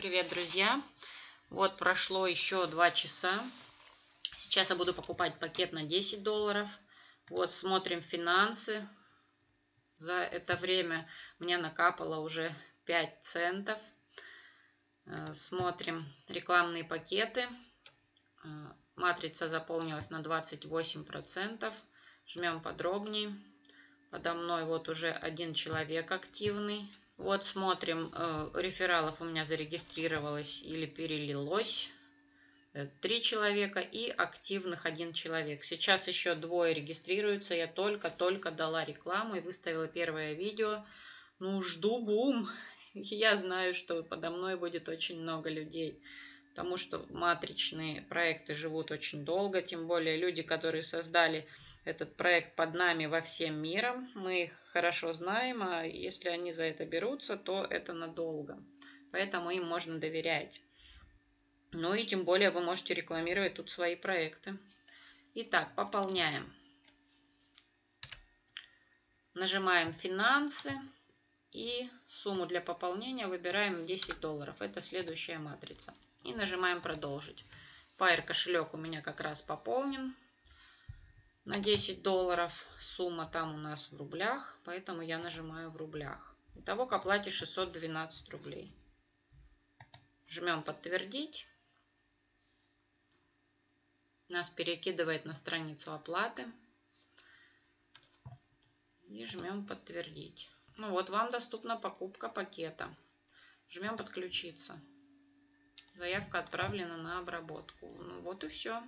Привет, друзья! Вот прошло еще 2 часа. Сейчас я буду покупать пакет на 10 долларов. Вот смотрим финансы. За это время мне накапало уже 5 центов. Смотрим рекламные пакеты. Матрица заполнилась на 28%. Жмем подробнее. Подо мной вот уже один человек активный. Вот смотрим, рефералов у меня зарегистрировалось или перелилось 3 человека и активных 1 человек. Сейчас еще 2 регистрируются. Я только-только дала рекламу и выставила первое видео. Ну, жду бум. Я знаю, что подо мной будет очень много людей, потому что матричные проекты живут очень долго. Тем более люди, которые создали этот проект под нами во всем миром, мы их хорошо знаем, а если они за это берутся, то это надолго. Поэтому им можно доверять. Ну и тем более вы можете рекламировать тут свои проекты. Итак, пополняем. Нажимаем «Финансы» и сумму для пополнения выбираем 10 долларов. Это следующая матрица. И нажимаем «Продолжить». Pair кошелек у меня как раз пополнен. На 10 долларов сумма там у нас в рублях, поэтому я нажимаю в рублях. Итого к оплате 612 рублей. Жмем «Подтвердить». Нас перекидывает на страницу оплаты. И жмем «Подтвердить». Ну вот, вам доступна покупка пакета. Жмем «Подключиться». Заявка отправлена на обработку. Ну вот и все.